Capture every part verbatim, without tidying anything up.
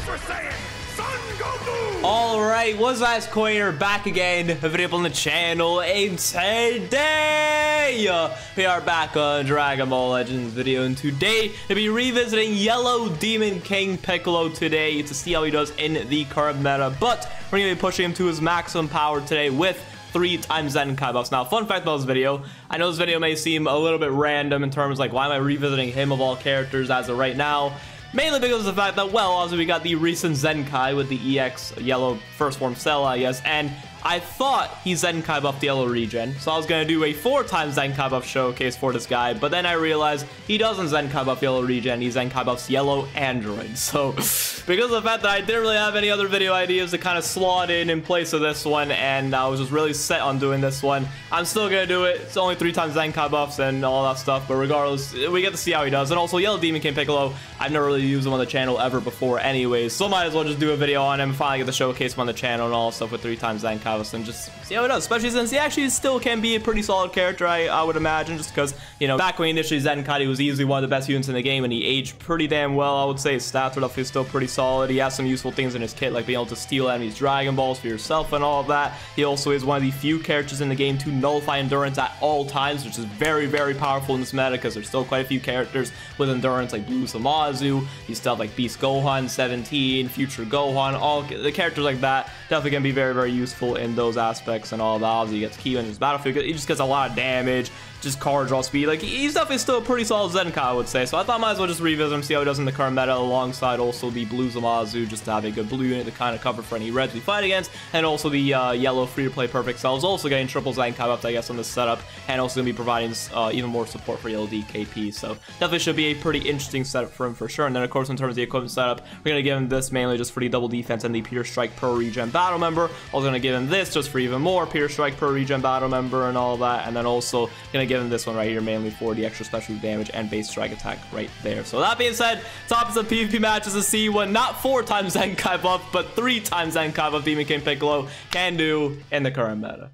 Super Saiyan Son Goku! Alright, what's up, Coiner? Back again, available on the channel, and today uh, we are back on Dragon Ball Legends video, and today we'll be revisiting Yellow Demon King Piccolo today to see how he does in the current meta, but we're going to be pushing him to his maximum power today with three times Zenkai buffs. Now, fun fact about this video, I know this video may seem a little bit random in terms of like, why am I revisiting him of all characters as of right now? Mainly because of the fact that, well, also we got the recent Zenkai with the E X yellow first form cell, I guess, and I thought he Zenkai buffed the Yellow Regen, so I was going to do a four times Zenkai buff showcase for this guy, but then I realized he doesn't Zenkai buff Yellow Regen, he Zenkai buffs Yellow Androids. So, because of the fact that I didn't really have any other video ideas to kind of slot in in place of this one, and I was just really set on doing this one, I'm still going to do it. It's only three times Zenkai buffs and all that stuff, but regardless, we get to see how he does. And also, Yellow Demon King Piccolo, I've never really used him on the channel ever before anyways, so might as well just do a video on him, finally get to showcase him on the channel and all stuff with three times Zenkai, and just see how it does, especially since he actually still can be a pretty solid character, I, I would imagine, just because, you know, back when he initially Zenkai, he was easily one of the best units in the game, and he aged pretty damn well, I would say. His stats are definitely still pretty solid. He has some useful things in his kit, like being able to steal enemies' Dragon Balls for yourself and all of that. He also is one of the few characters in the game to nullify Endurance at all times, which is very, very powerful in this meta, because there's still quite a few characters with Endurance, like Blue Zamasu, you still have, like, Beast Gohan, seventeen, Future Gohan, all the characters like that, definitely gonna be very, very useful in those aspects and all that. Obviously, he gets Q in his battlefield. He just gets a lot of damage, just card draw speed. Like, he's definitely still a pretty solid Zenkai, I would say. So I thought I might as well just revisit him, see how he does in the current meta, alongside also the Blue Zamasu, just to have a good blue unit to kind of cover for any reds we fight against, and also the uh, yellow free-to-play perfect cells, also getting triple Zenkai up, I guess, on this setup, and also going to be providing uh, even more support for Yellow D K P. So definitely should be a pretty interesting setup for him for sure. And then, of course, in terms of the equipment setup, we're going to give him this mainly just for the double defense and the pure strike pro regen battle member. Also going to give him this just for even more pure strike pro regen battle member and all that, and then also going to give him this one right here mainly for the extra special damage and base strike attack right there. So that being said, tops of P V P matches to see what not four times Zenkai buff but three times Zenkai buff Demon King Piccolo can do in the current meta.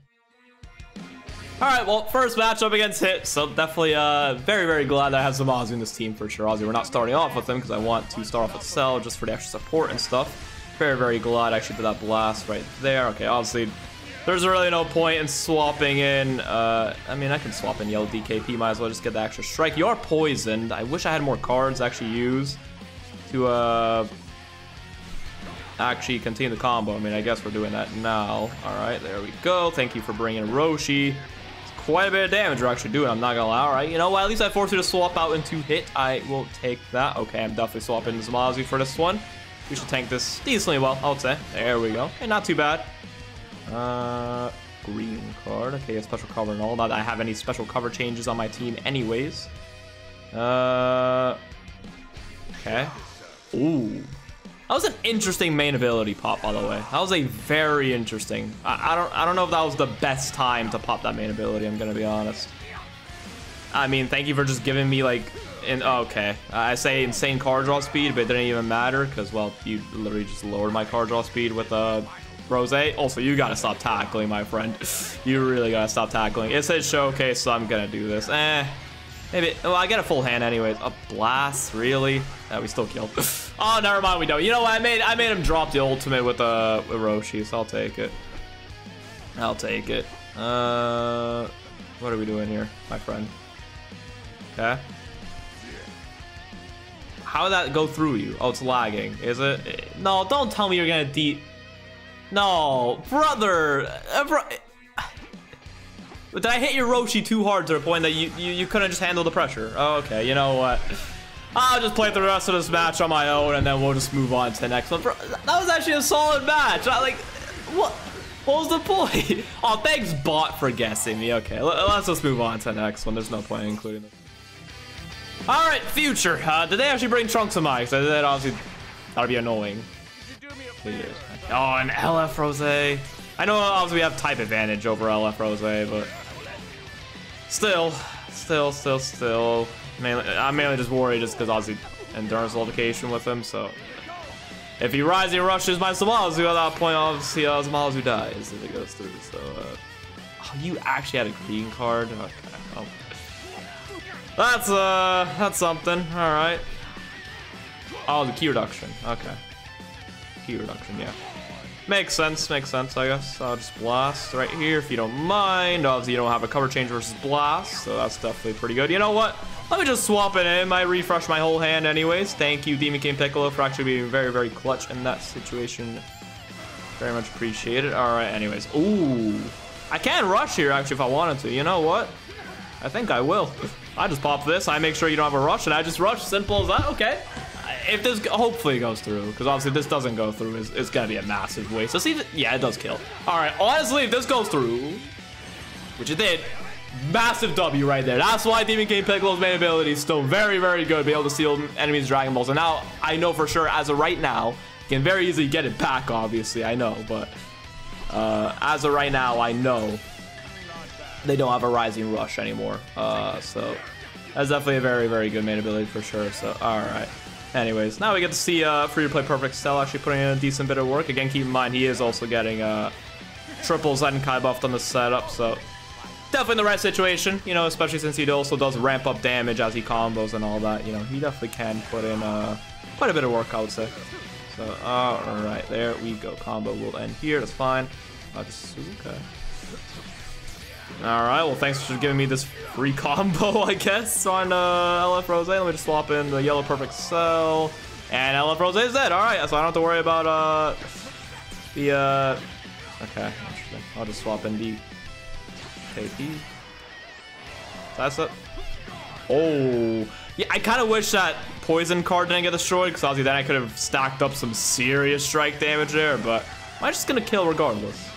Alright, well, first matchup against Hit, so definitely uh, very, very glad that I have Zamasu in this team for sure. Obviously, we're not starting off with him because I want to start off with Cell just for the extra support and stuff. Very, very glad I actually did that blast right there. Okay, obviously, there's really no point in swapping in. Uh, I mean, I can swap in Yellow D K P. Might as well just get the extra strike. You are poisoned. I wish I had more cards to actually use to uh, actually continue the combo. I mean, I guess we're doing that now. All right, there we go. Thank you for bringing Roshi. It's quite a bit of damage we're actually doing. I'm not going to lie. All right, you know what? At least I forced you to swap out into Hit. I will take that. Okay, I'm definitely swapping Zamasu for this one. We should tank this decently well, I would say. There we go. Okay, not too bad. Uh, green card. Okay, a special cover and all. Not that I have any special cover changes on my team anyways. Uh, okay. Ooh. That was an interesting main ability pop, by the way. That was a very interesting. I, I don't I don't know if that was the best time to pop that main ability, I'm going to be honest. I mean, thank you for just giving me, like, And okay, uh, I say insane card draw speed, but it didn't even matter because, well, you literally just lowered my card draw speed with uh, Rose. Also, you gotta stop tackling, my friend. You really gotta stop tackling. It says showcase, so I'm gonna do this. Eh, maybe. Well, I get a full hand anyways. A blast, really? Yeah, we still killed. Oh, never mind, we don't. You know what? I made I made him drop the ultimate with uh with Roshi, so I'll take it. I'll take it. Uh, what are we doing here, my friend? Okay. How did that go through you? Oh, it's lagging. Is it? No, don't tell me you're gonna de- No, brother. Uh, bro Did I hit your Roshi too hard to the point that you, you, you couldn't just handle the pressure? Okay, you know what? I'll just play the rest of this match on my own and then we'll just move on to the next one. Bro, that was actually a solid match. I, like, what? What was the point? Oh, thanks, bot, for guessing me. Okay, let's just move on to the next one. There's no point in including this. All right, Future. Uh, did they actually bring Trunks and Mike? So that obviously, that'd be annoying. Oh, and L F Rose. I know obviously we have type advantage over L F Rose, but still, still, still, still. Mainly, I'm mainly just worried just because obviously endurance location with him. So if he rising rushes my Zamasu at that point, obviously uh, Zamasu dies if it goes through. So uh, oh, you actually had a green card. Okay. Oh. That's, uh, that's something. All right. Oh, the key reduction. Okay. P V P reduction, yeah. Makes sense, makes sense, I guess. I'll just blast right here if you don't mind. Obviously, you don't have a cover change versus blast, so that's definitely pretty good. You know what? Let me just swap it in. I refresh my whole hand anyways. Thank you, Demon King Piccolo, for actually being very, very clutch in that situation. Very much appreciated. All right, anyways. Ooh. I can rush here, actually, if I wanted to. You know what? I think I will. I just pop this. I make sure you don't have a rush, and I just rush. Simple as that. Okay. If this hopefully goes through, because obviously if this doesn't go through, it's, it's going to be a massive waste. So see, yeah, it does kill. All right, honestly, if this goes through, which it did, massive W right there. That's why Demon King Piccolo's main ability is still very, very good, be able to steal enemies' Dragon Balls. And now I know for sure, as of right now, can very easily get it back, obviously, I know. But uh, as of right now, I know they don't have a Rising Rush anymore. Uh, so that's definitely a very, very good main ability for sure. So, all right. Anyways, now we get to see uh, Free to Play Perfect Cell actually putting in a decent bit of work. Again, keep in mind, he is also getting uh, triple Zenkai buffed on the setup, so definitely in the right situation, you know, especially since he also does ramp up damage as he combos and all that. You know, he definitely can put in uh, quite a bit of work, I would say. So, alright, there we go. Combo will end here, that's fine. Uh, just, okay. Alright, well, thanks for giving me this free combo, I guess, on uh, L F Rose. Let me just swap in the Yellow Perfect Cell. And L F Rose is dead. Alright, so I don't have to worry about uh, the... Uh... Okay, interesting. I'll just swap in the K P. That's it. Oh. Yeah, I kind of wish that Poison card didn't get destroyed, because obviously then I could have stacked up some serious strike damage there, but I'm just going to kill regardless.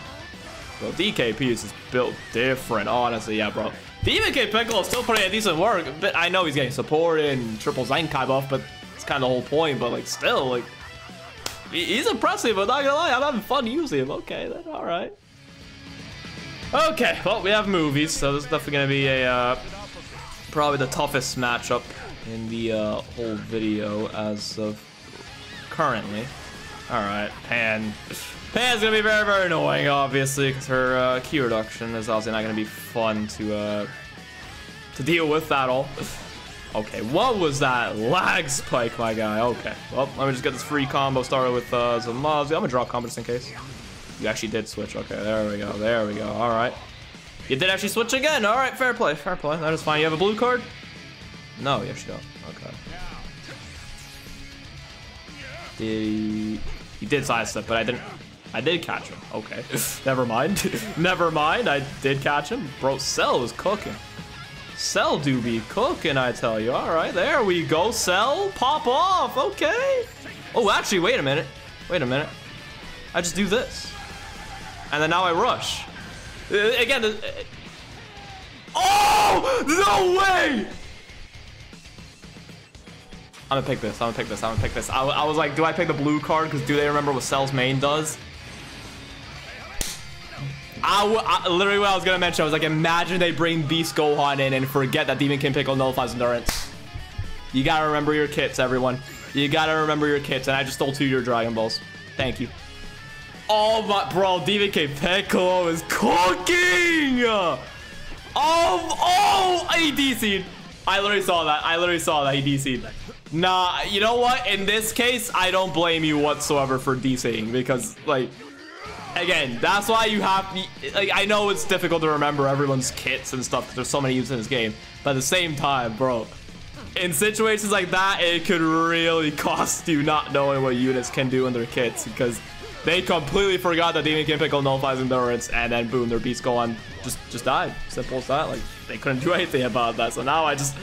So D K P is just built different, honestly. Yeah, bro. Demon King Piccolo is still putting in decent work. But I know he's getting support and triple Zenkai buff, but it's kind of the whole point. But like, still, like, he's impressive. But not gonna lie, I'm having fun using him. Okay, then, all right. Okay, well, we have movies, so this is definitely gonna be a uh, probably the toughest matchup in the uh, whole video as of currently. All right, Pan. Pan's gonna be very, very annoying, obviously, because her uh, key reduction is obviously not gonna be fun to uh, to deal with at all. Okay, what was that lag spike, my guy? Okay, well, let me just get this free combo started with uh, Zamasu. I'm gonna drop combo just in case. You actually did switch. Okay, there we go, there we go. All right, you did actually switch again. All right, fair play, fair play. That is fine. You have a blue card? No, you actually don't. Okay. The he did sidestep, but I didn't. I did catch him. Okay. Never mind. Never mind. I did catch him. Bro, Cell was cooking. Cell do be cooking, I tell you. All right. There we go. Cell, pop off. Okay. Oh, actually, wait a minute. Wait a minute. I just do this. And then now I rush. Uh, again. Uh, oh, no way. I'm gonna pick this. I'm gonna pick this. I'm gonna pick this. I, I was like, do I pick the blue card? Because do they remember what Cell's main does? I, w I literally what I was gonna mention, I was like, imagine they bring Beast Gohan in and forget that Demon King Piccolo nullifies endurance. You gotta remember your kits, everyone. You gotta remember your kits, and I just stole two of your Dragon Balls. Thank you. Oh my, bro, Demon King Piccolo is cooking! Oh, oh, he D C'd. I literally saw that. I literally saw that he D C'd. Nah, you know what? In this case, I don't blame you whatsoever for DCing, because, like, again, that's why you have, like, I know it's difficult to remember everyone's kits and stuff because there's so many uses in this game, but at the same time, bro, in situations like that, it could really cost you not knowing what units can do in their kits, because they completely forgot that Demon King Piccolo nullifies endurance, and then boom, their Beast Gohan just just died. Simple as that. Like, they couldn't do anything about that. So now I just,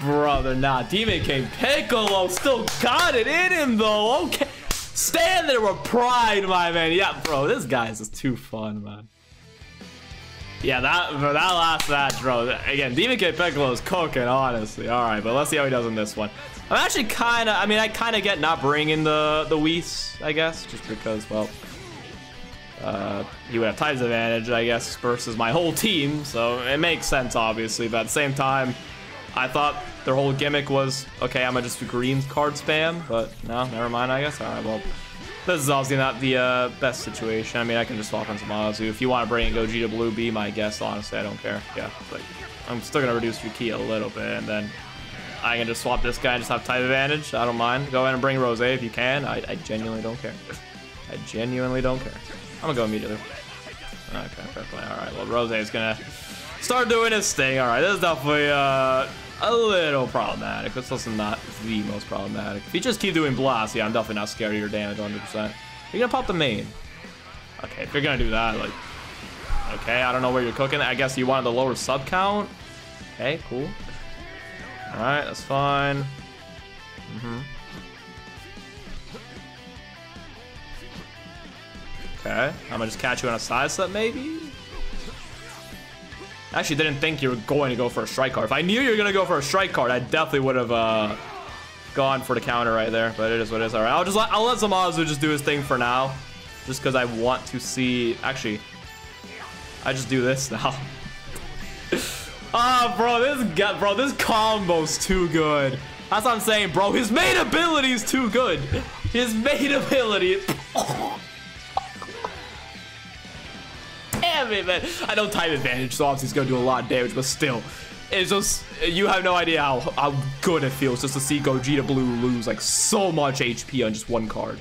brother, nah. Demon King Piccolo still got it in him though. Okay. Stand there with pride, my man. Yeah, bro, this guy's just too fun, man. Yeah, that that last match, bro. Again, Demon King Piccolo is cooking, honestly. All right, but let's see how he does in this one. I'm actually kind of, I mean, I kind of get not bringing the the Whis, I guess, just because, well, uh, he would have times advantage, I guess, versus my whole team. So it makes sense, obviously. But at the same time, I thought their whole gimmick was, okay, I'm gonna just do green card spam, but no, never mind, I guess. All right, well, this is obviously not the uh, best situation. I mean, I can just swap in some Zamasu. If you want to bring in Gogeta Blue, be my guest, honestly, I don't care. Yeah, but I'm still gonna reduce your ki a little bit, and then I can just swap this guy and just have type advantage. I don't mind. Go ahead and bring Rose if you can. I, I genuinely don't care. I genuinely don't care. I'm gonna go immediately. Okay, fair play. All right, well, Rose is gonna start doing his thing. All right, this is definitely uh, a little problematic. It's also not the most problematic. If you just keep doing blasts, yeah, I'm definitely not scared of your damage one hundred percent. You're gonna pop the main. Okay, if you're gonna do that, like, okay, I don't know where you're cooking. I guess you wanted the lower sub count. Okay, cool. All right, that's fine. Mm-hmm. Okay, I'm gonna just catch you on a side step, maybe? I actually didn't think you were going to go for a strike card. If I knew you were gonna go for a strike card, I definitely would have uh, gone for the counter right there, but it is what it is. All right, I'll just let, I'll let Zamasu just do his thing for now, just because I want to see, actually, I just do this now. Ah, oh, bro, this got, bro, this combo's too good. That's what I'm saying, bro. His main ability is too good. His main ability is... Damn it, man. I know type advantage, so obviously he's gonna do a lot of damage, but still, it's just, you have no idea how, how good it feels just to see Gogeta Blue lose like so much H P on just one card.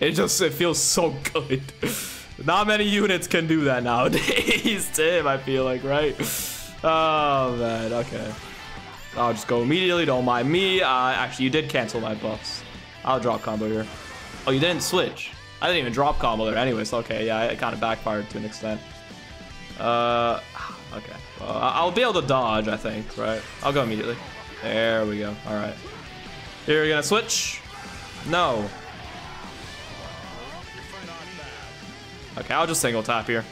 It just, it feels so good. Not many units can do that nowadays. Damn, I feel like, right? Oh, man, okay. I'll just go immediately, don't mind me. Uh, actually, you did cancel my buffs. I'll drop combo here. Oh, you didn't switch. I didn't even drop combo there anyways. Okay, yeah, it kind of backfired to an extent. Uh, okay. Well, I'll be able to dodge, I think, right? I'll go immediately. There we go. All right. Here, we're gonna switch. No. Okay, I'll just single tap here.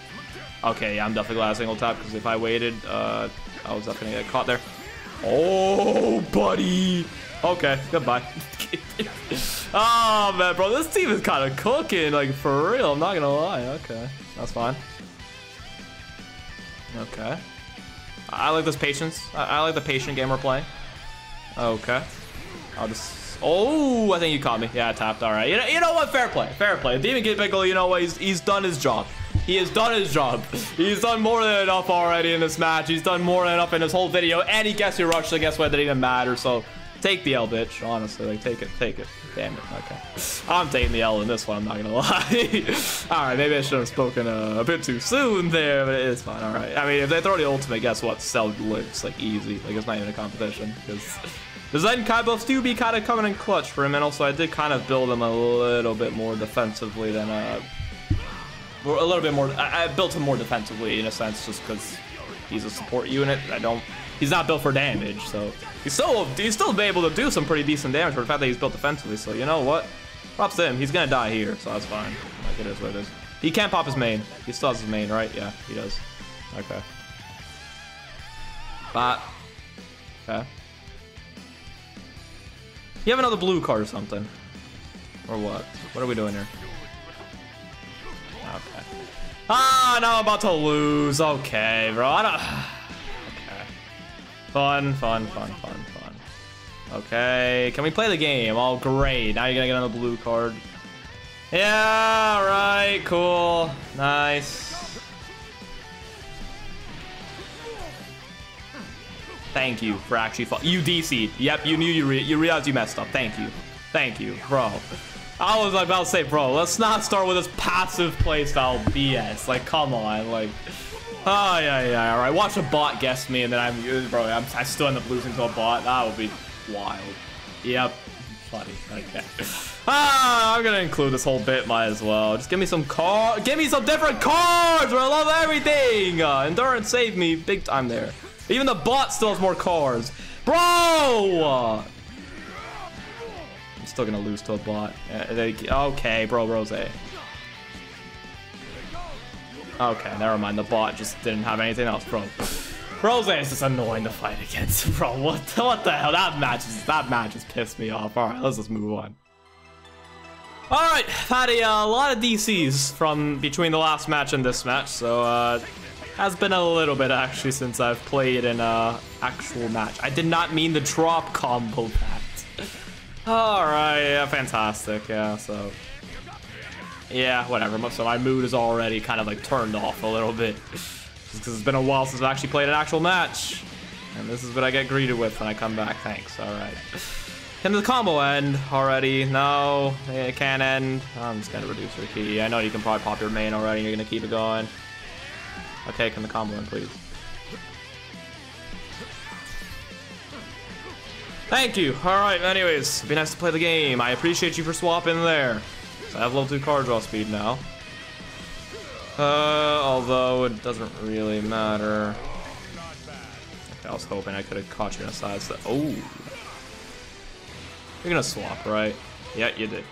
Okay, yeah, I'm definitely glad I single tap, because if I waited, uh, I was definitely gonna get caught there. Oh, buddy. Okay, goodbye. Oh, man, bro, this team is kind of cooking, like, for real. I'm not gonna lie. Okay, that's fine. Okay. I like this patience. I, I like the patient game we're playing. Okay. I'll just... Oh, I think you caught me. Yeah, I tapped. All right. You know, you know what? Fair play. Fair play. Demon King Piccolo, you know what? He's, he's done his job. He has done his job. He's done more than enough already in this match. He's done more than enough in this whole video. And he guessed your rush, so guess what? It didn't even matter. So take the L, bitch. Honestly, like, take it. Take it. Damn it. Okay. I'm taking the L in this one. I'm not going to lie. All right. Maybe I should have spoken uh, a bit too soon there, but it is fine. All right. I mean, if they throw the ultimate, guess what? Cell lives, like, easy. Like, it's not even a competition, because... The Zenkai buffs do be kind of coming in clutch for him, and also I did kind of build him a little bit more defensively than uh, a little bit more. I, I built him more defensively in a sense, just because he's a support unit. I don't. He's not built for damage, so he's still he's still able to do some pretty decent damage for the fact that he's built defensively. So you know what? Props to him. He's gonna die here, so that's fine. Like, it is what it is. He can't pop his main. He still has his main, right? Yeah, he does. Okay. But okay. You have another blue card or something. Or what? What are we doing here? Okay. Ah, now I'm about to lose. Okay, bro. I don't... Okay. Fun, fun, fun, fun, fun. Okay. Can we play the game? Oh, great. Now you're going to get another blue card. Yeah, all right. Cool. Nice. Thank you for actually fall. You D C'd. Yep, you knew you re you realized you messed up. Thank you. Thank you, bro. I was about to say, bro, let's not start with this passive playstyle B S. Like, come on. Like, oh, yeah, yeah. All right, watch a bot guess me, and then I'm, bro, I'm, I still end up losing to a bot. That would be wild. Yep. Bloody. Okay. Ah, I'm going to include this whole bit. Might as well. Just give me some cards. Give me some different cards, where I love everything. Uh, Endurance saved me big time there. Even the bot still has more cars. Bro! I'm still gonna lose to a bot. Okay, bro, Rose. Okay, never mind. The bot just didn't have anything else, bro. Rose is just annoying to fight against. Bro, what, what the hell? That match, is, that match just pissed me off. All right, let's just move on. All right, had a uh, lot of D Cs from between the last match and this match, so... uh has been a little bit actually since I've played in a actual match. I did not mean the drop combo that. All right, yeah, fantastic, yeah. So, yeah, whatever. So my mood is already kind of like turned off a little bit, just because it's been a while since I've actually played an actual match. And this is what I get greeted with when I come back. Thanks. All right. Can the combo end already? No, it can't end. I'm just gonna reduce your key. I know you can probably pop your main already. You're gonna keep it going. Okay, can the combo end, please? Thank you. All right. Anyways, it'd be nice to play the game. I appreciate you for swapping there. So I have level two card draw speed now. Uh, although it doesn't really matter. I was hoping I could have caught you on a side step. Oh. You're gonna swap, right? Yeah, you did.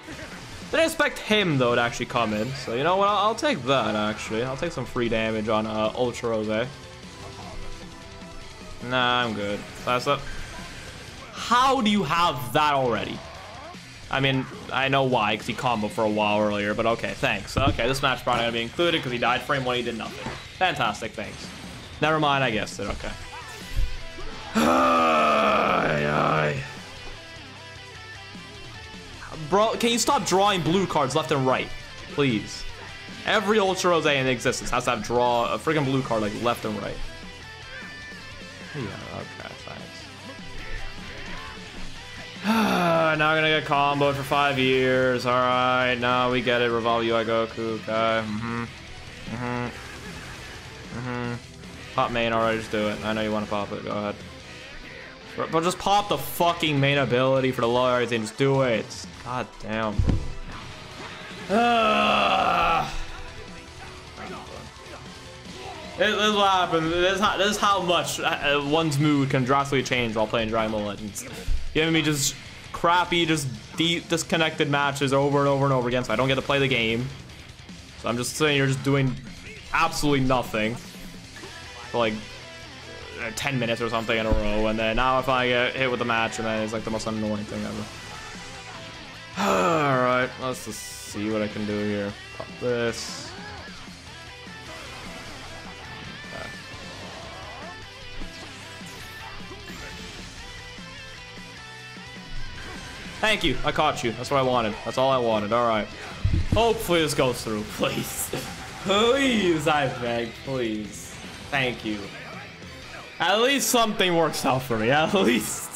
Didn't expect him, though, to actually come in. So, you know what? I'll, I'll take that, actually. I'll take some free damage on uh, Ultra Rose. Nah, I'm good. Last up. How do you have that already? I mean, I know why, because he comboed for a while earlier, but okay, thanks. Okay, this match probably gonna be included because he died frame one, he did nothing. Fantastic, thanks. Never mind, I guessed it, okay. Bro, can you stop drawing blue cards left and right, please? Every Ultra Rose in existence has to have draw a freaking blue card like left and right. Yeah, okay, thanks. Now we're gonna get comboed for five years. All right, now we get it. Revolve U I Goku. Okay. Mm-hmm. Mm-hmm. Mm-hmm. Pop main. All right, just do it. I know you want to pop it. Go ahead. But just pop the fucking main ability for the low area thing. Just do it. God damn. Uh, this, this is what happens. This is how, this is how much one's mood can drastically change while playing Dragon Ball Legends. Giving me just crappy, just deep, disconnected matches over and over and over again, so I don't get to play the game. So I'm just sitting here just doing absolutely nothing. For like ten minutes or something in a row, and then now if I get hit with the match, and then it's like the most annoying thing ever. Alright, let's just see what I can do here. Pop this. Okay. Thank you, I caught you. That's what I wanted. That's all I wanted. Alright. Hopefully this goes through, please. Please, I beg, please. Thank you. At least something works out for me. At least,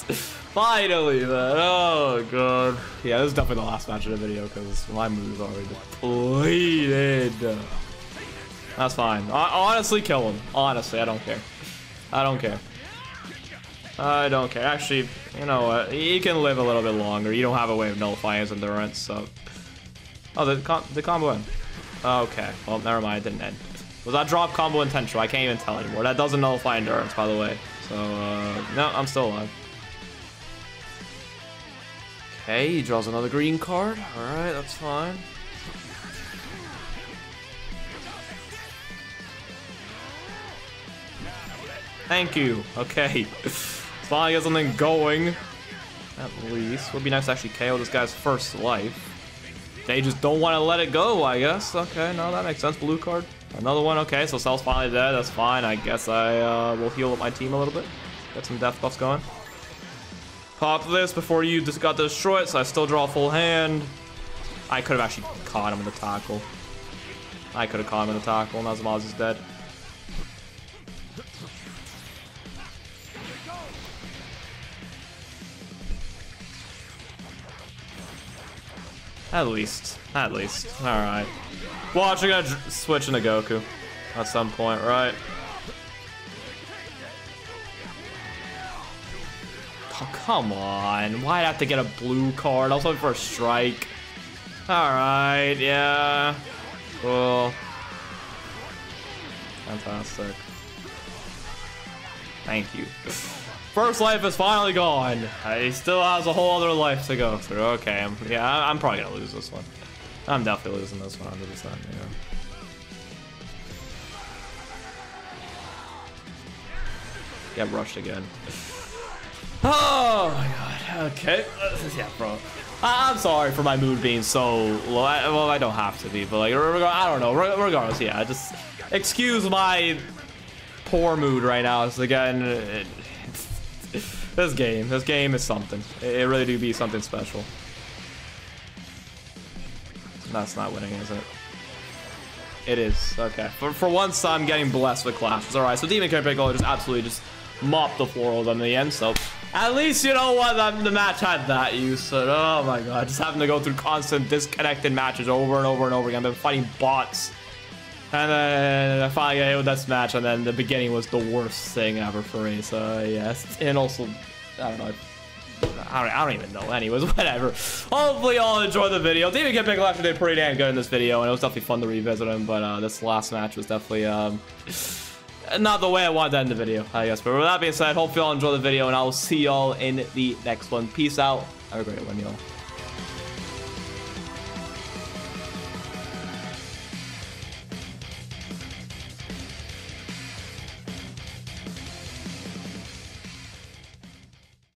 finally, man. Oh god. Yeah, this is definitely the last match of the video because my mood is already depleted. That's fine. I honestly, kill him. Honestly, I don't care. I don't care. I don't care. Actually, you know what? You can live a little bit longer. You don't have a way of nullifying his endurance, so. Oh, the com the combo end. Okay. Well, never mind. It didn't end. Was that drop combo intentional? I can't even tell anymore. That doesn't nullify endurance, by the way. So, uh, no, I'm still alive. Okay, he draws another green card. Alright, that's fine. Thank you. Okay. Finally got something going. At least. Would be nice to actually K O this guy's first life. They just don't want to let it go, I guess. Okay, no, that makes sense. Blue card. Another one, okay, so Cell's finally dead, that's fine. I guess I uh, will heal up my team a little bit. Get some death buffs going. Pop this before you just got destroyed, so I still draw a full hand. I could have actually caught him in the tackle. I could have caught him in the tackle, now Zamaz is dead. At least, at least, all right. Watch, I gotta switch into Goku at some point, right? Oh, come on. Why'd I have to get a blue card? I was hoping for a strike. All right, yeah. Cool. Fantastic. Thank you. First life is finally gone. He still has a whole other life to go through. Okay, I'm, yeah, I'm probably gonna lose this one. I'm definitely losing this one under the sun, yeah. Get rushed again. Oh my god, okay. Yeah, bro. I I'm sorry for my mood being so low. I, well, I don't have to be, but like, I don't know. Regardless, yeah, just excuse my poor mood right now. So again, it, This game, this game is something. It really do be something special. That's not winning, is it? It is, okay. For, for once, I'm getting blessed with clashes. All right, so Demon King Piccolo just absolutely just mopped the floor with them in the end, so at least, you know what, the match had that use. So, oh my god, just having to go through constant disconnected matches over and over and over again. I've been fighting bots, and then I finally got hit with this match, and then the beginning was the worst thing ever for me, so yes. And also, I don't know, I don't, I don't even know. Anyways, whatever. Hopefully y'all enjoyed the video. Demon King Piccolo actually did pretty damn good in this video, and it was definitely fun to revisit him, but uh, this last match was definitely um, not the way I wanted to end the video, I guess. But with that being said, hope y'all enjoyed the video, and I will see y'all in the next one. Peace out. Have a great one, y'all.